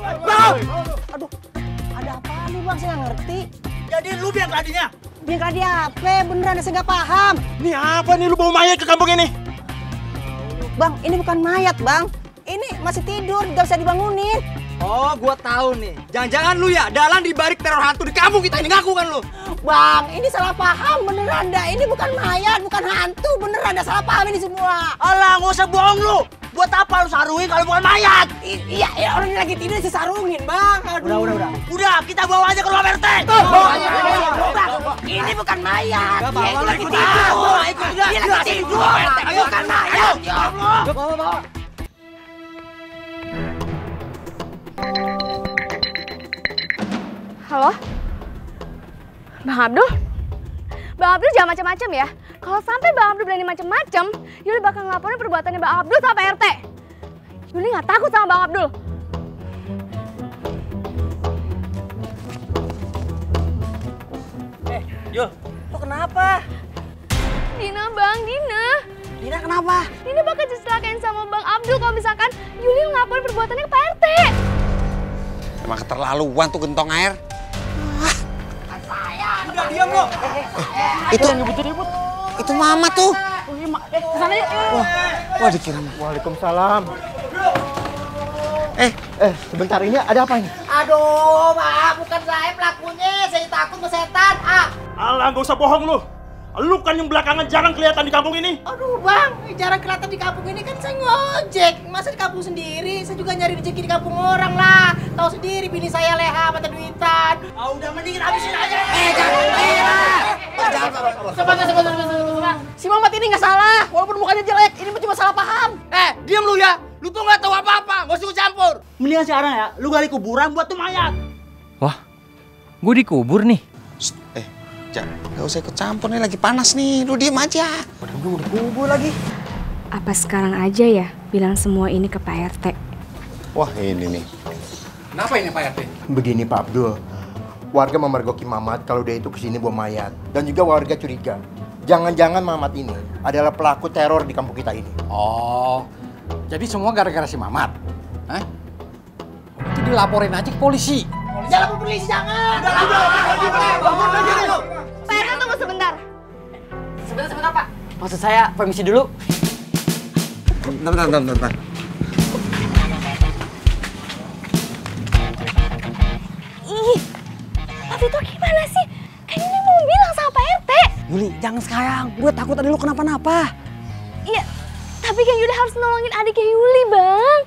Bang! Aduh, ada apa nih Bang? Saya nggak ngerti. Jadi lu biang keladinya? Biang keladi apa? Beneran saya nggak paham. Ini apa nih lu bawa mayat ke kampung ini? Bang, ini bukan mayat Bang. Ini masih tidur, nggak bisa dibangunin. Oh, gua tahu nih. Jangan-jangan lu ya dalang dibalik teror hantu di kampung kita ini, ngaku kan lu? Bang, ini salah paham beneran dah. Ini bukan mayat, bukan hantu, beneran dah salah paham ini semua. Alah, nggak usah bohong lu. Buat apa lu sarungin kalau bukan mayat? Iya, orang lagi tidur disarungin, Bang. Aduh. Udah. Udah, kita bawa aja ke ruang RT. Ini bukan mayat. Ini lagi tidur. Ini lagi tidur. Bukan mayat. Ya Allah. Bawa. Halo? Bang Abdul jangan macam-macam ya. Kalau sampai Bang Abdul berani macam-macam, Yuli bakal ngelaporin perbuatannya Bang Abdul sama Pak RT. Yuli nggak takut sama Bang Abdul. Yul, lo kenapa? Dina. Dina kenapa? Dina bakal dicelakain sama Bang Abdul kalau misalkan Yuli ngelaporin perbuatannya ke Pak RT. Emang keterlaluan tuh gentong air. Udah diam lo. Itu yang ribut. Itu Mama tuh. Kesana yuk. Wah, dikira. Waalaikumsalam. Sebentar, ini ada apa ini? Aduh, maaf, bukan saya pelakunya. Saya takut sama setan. Alah, nggak usah bohong lu. Lu kan yang belakangan jarang kelihatan di kampung ini. Aduh, Bang, jarang kelihatan di kampung ini kan saya ngojek. Masa di kampung sendiri? Saya juga nyari rezeki di kampung orang lah. Tahu sendiri bini saya leha mata duitan. Ah, udah mendingin habisin aja. Jangan. Si Mamat ini nggak salah, walaupun mukanya jelek, ini cuma salah paham. Diam lu ya. Lu tuh nggak tahu apa-apa, nggak usah campur. Mendingan sekarang ya, lu gali kuburan buat tuh mayat. Wah, gue dikubur nih. Gak usah ikut campur nih, lagi panas nih. Lu diem aja. Udah kubur lagi. Apa sekarang aja ya bilang semua ini ke Pak RT? Wah, ini nih. Kenapa ini Pak RT? Begini Pak Abdul, warga memergoki Mamat kalau dia itu kesini bawa mayat. Dan juga warga curiga. Jangan-jangan Mamat ini adalah pelaku teror di kampung kita ini. Oh, jadi semua gara-gara si Mamat? Itu dilaporin aja ke polisi. Jangan polisi, jangan! Jangan! Pak RT tunggu sebentar. Sebentar Pak. Maksud saya permisi dulu. Bentar. Ih, Pak Vito gimana sih? Kayaknya ini mau bilang sama Pak RT. Yuli, jangan sekarang. Gue takut adik lu kenapa-napa. Iya, tapi Kang Yuli harus nolongin adiknya Yuli, Bang.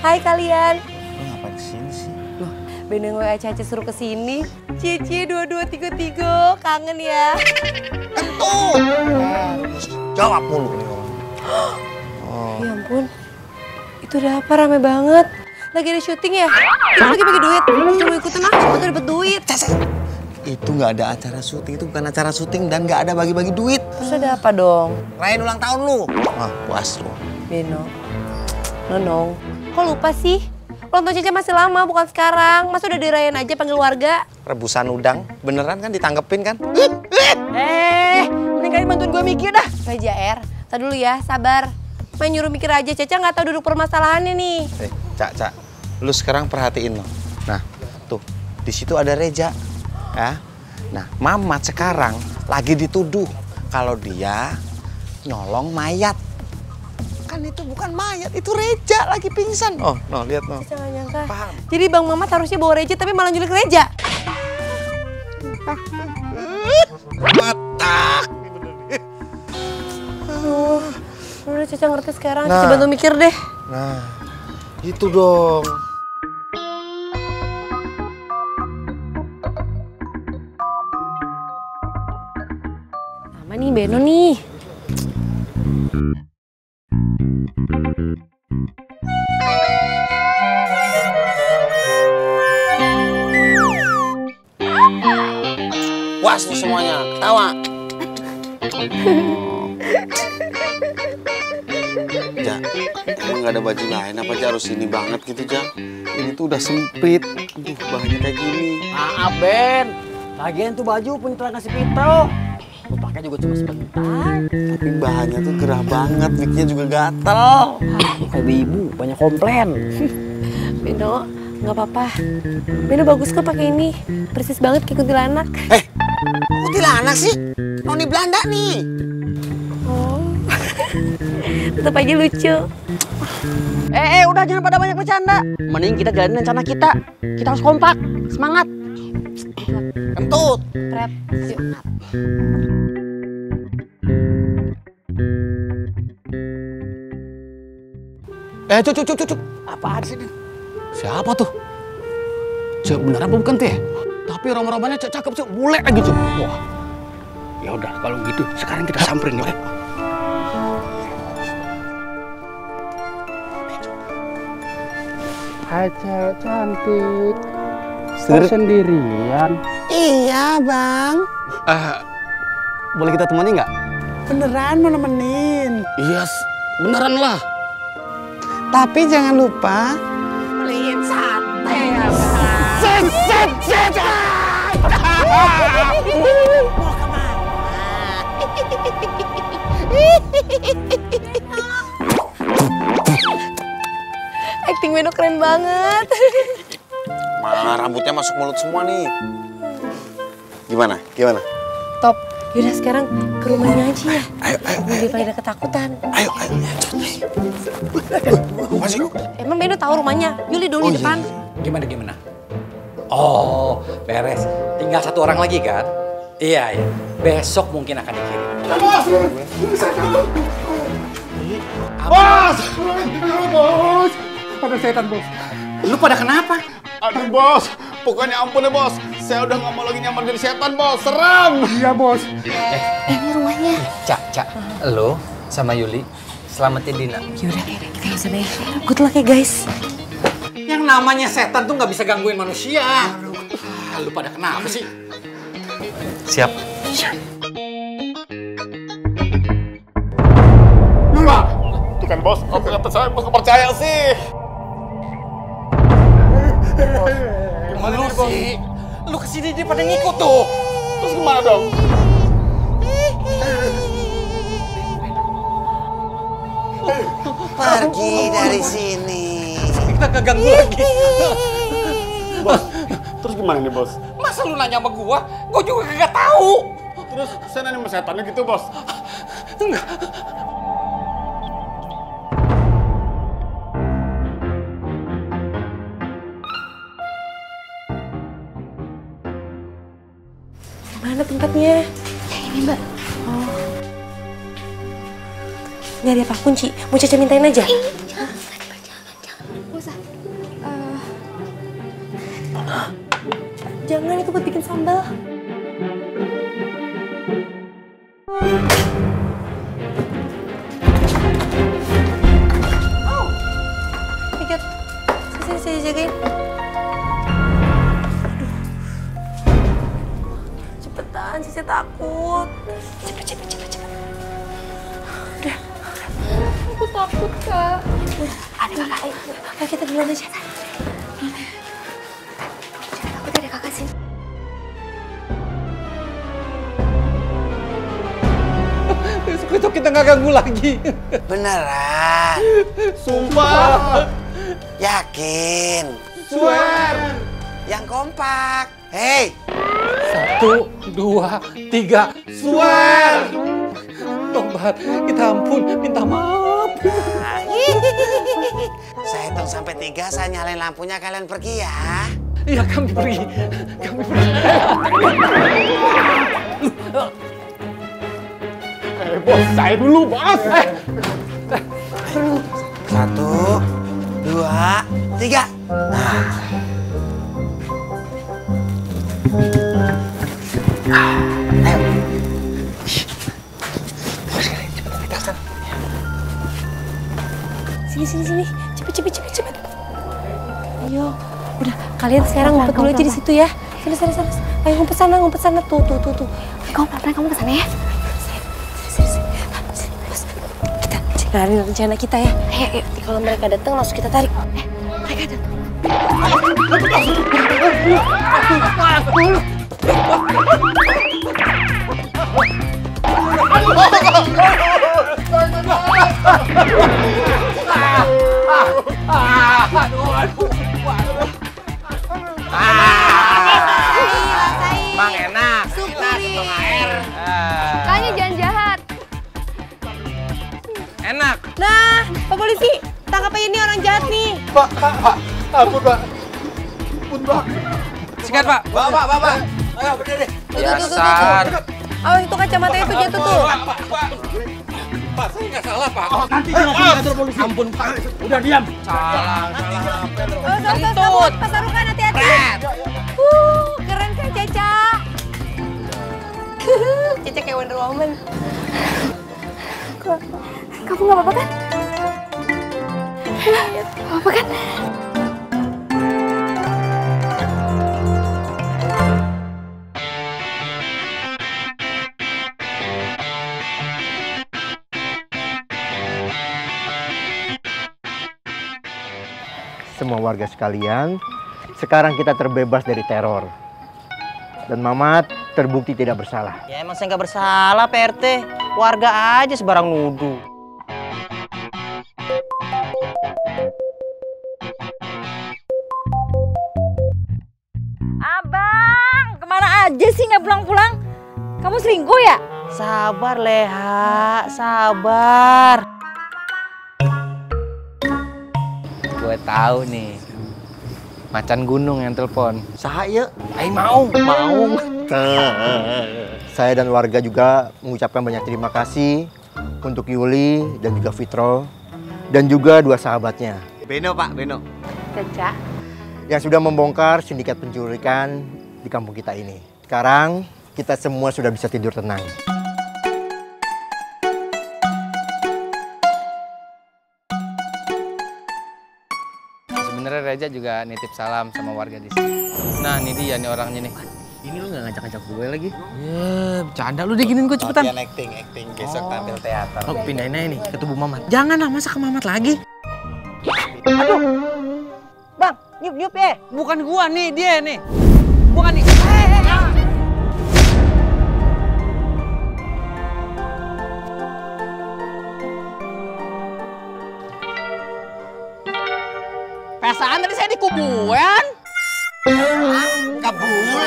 Hai kalian. Lu ngapain kesini sih? Loh, bener gue Aca suruh kesini. Cici 2233 kangen ya. Tentu. Jawab mulu nih orang. Ya ampun, itu udah apa rame banget? Lagi ada syuting ya? Kita lagi bagi duit. Cuma ikutin aku, aku dapat duit. Itu nggak ada acara syuting, itu bukan acara syuting dan nggak ada bagi-bagi duit. Terus ada apa dong? Rayain ulang tahun lu. Wah, puas lu. Beno, Nonong, kok lupa sih? Ulang tahun Cica masih lama, bukan sekarang. Mas udah dirayain aja, panggil warga. Rebusan udang, beneran kan ditanggepin kan? Mending kalian bantuin gue mikir dah. Raja R, ntar dulu ya, sabar. Main nyuruh mikir aja, Caca nggak tahu duduk permasalahannya nih. Cak, lu sekarang perhatiin loh. Nah, tuh, di situ ada Reja. Ya. Nah, Mamat sekarang lagi dituduh kalau dia nyolong mayat. Kan itu bukan mayat, itu Reja lagi pingsan. Oh, no, lihat no. Jangan nyangka. Paham. Jadi Bang Mamat harusnya bawa Reja tapi malah nyulik Reja. Matak. Aduh, udah Caca ngerti sekarang. Nah, Caca bantu mikir deh. Nah, itu dong. Sama nih Beno nih. Puas nih semuanya, ketawa. Ja, emang gak ada baju lain apa aja harus ini banget gitu, Ja? Ini tuh udah sempit, aduh bahannya kayak gini. Maaf Ben, lagian tuh baju punya tukang kasih Pito. Gue pakai juga cuma sebentar. Tapi bahannya tuh gerah banget, bikinnya juga gatel. Kayak ibu banyak komplain. Beno, nggak apa-apa. Beno bagus kok pakai ini. Persis banget kayak kuntilanak. Eh, kuntilanak sih? Noni Belanda nih. Oh, tetap aja lucu. Udah jangan pada banyak bercanda. Mending kita jalanin rencana kita. Kita harus kompak, semangat. Kentut. Prep. Cuk. Apaan sih? Siapa tuh? Cuk, beneran apa bukan teh? Tapi romanya cakep, Cuk. Bule lagi, Cuk. Wah. Ya udah kalau gitu, sekarang kita samperin ya. Hai cewek cantik, kau sendirian? Iya bang. Boleh kita temani nggak? Beneran mau nemenin? Iya, beneran lah. Tapi jangan lupa beliin sate ya bang. Set. Mau kemana? Acting Beno keren banget. Malah rambutnya masuk mulut semua nih. Gimana? Top. Yaudah sekarang ke rumahnya aja ya. Ayo. Daripada ketakutan. Ayo. Emang Beno tahu rumahnya? Yuli dulu di depan. Iya. Gimana? Oh, beres. Tinggal satu orang lagi kan? Iya. Besok mungkin akan dikirim. Bos! Pada setan, bos. Lu pada kenapa? Aduh, bos. Pokoknya ampun ya, bos. Saya udah nggak mau lagi nyamar dari setan, bos. Serem. Iya, bos. Ini rumahnya. Cak. Lo sama Yuli, selamatin Dina. Yaudah, kita langsung ya. Good luck ya, guys. Yang namanya setan tuh nggak bisa gangguin manusia. Lu pada kenapa sih? Siap. Lula. Itu kan, bos. Kata saya, bos kepercaya sih. Lu sih, lu kesini dia pada ngikut tuh. Terus gimana dong? Pergi dari sini. Kita keganggu lagi. Bos, terus gimana nih bos? Masa lu nanya sama gua? Gua juga kagak tahu. Terus saya nanya sama setannya gitu bos? Enggak. Mana tempatnya? Ya ini mbak. Oh. Nyari apa kunci? Mau Caca mintain aja? Jangan. Gak usah. Jangan, itu buat bikin sambal. Oh, pijat. Sini saya jagain. Saya takut. Cepet. Udah. Aku takut, Kak. Ada kakak. Ayo kita duluan aja. Jangan takut, ada kakak sini. Besok kita nggak ganggu lagi. Beneran? Sumpah. Yakin? Suar. Yang kompak. Hei. 1, 2, 3, suar! Tobat, kita ampun, minta maaf. Saya hitung sampai 3, saya nyalain lampunya, kalian pergi ya. Iya, kami pergi. Bos, saya dulu, bos. 1, 2, 3. Nah. Ayo. Sini. Cepet. Ayo, udah kalian sekarang ngumpet dulu aja di situ ya. Sana. Ayo ngumpet sana tuh. Ayo kamu ke sana ya. Sini. Kita cari rencana kita ya. Ayo. Kalau mereka datang langsung kita tarik. Mereka datang. Aku. Bang enak, supir air. Kalian jangan jahat. Enak. Nah, Pak Polisi, tangkap aja nih orang jahat nih. Pak, ampun Pak. Ampun Pak. Sikat Pak. Pak. Ayo bener deh. Tuh. Oh, itu kacamatanya tuh jatuh tuh. Pak, saya nggak salah, Pak. Nanti diatur polisi. Ampun, Pak. Udah diam. Salah. Kentut. Pak Sarukan, hati-hati. Keren kan, Caca? Caca kayak Wonder Woman. Kamu nggak apa-apa kan? Apa-apa kan? Semua warga sekalian, sekarang kita terbebas dari teror. Dan Mamat terbukti tidak bersalah. Ya emang saya nggak bersalah, Pak RT. Warga aja sebarang nuduh. Abang, kemana aja sih nggak pulang-pulang? Kamu selingkuh ya? Sabar, Leha. Sabar. Gue tahu nih, macan gunung yang telepon. Saya, ayo mau. Saya dan warga juga mengucapkan banyak terima kasih untuk Yuli dan juga Fitro dan juga dua sahabatnya. Beno Pak, Beno. Caca. Yang sudah membongkar sindikat penculikan di kampung kita ini. Sekarang kita semua sudah bisa tidur tenang. Sebenarnya Reza juga nitip salam sama warga di sini. Nah, ini dia nih orangnya nih. Ini lu nggak ngajak-ngajak gue lagi? Ya, bercanda lu diginin gue cepetan. Latihan acting besok tampil teater. Aku pindahin aja nih ke tubuh Mamat. Janganlah masa ke Mamat lagi. Aduh, Bang, nyup ya. Bukan gua nih, dia nih. Bukan nih. Perasaan tadi saya dikuburan. Kabur.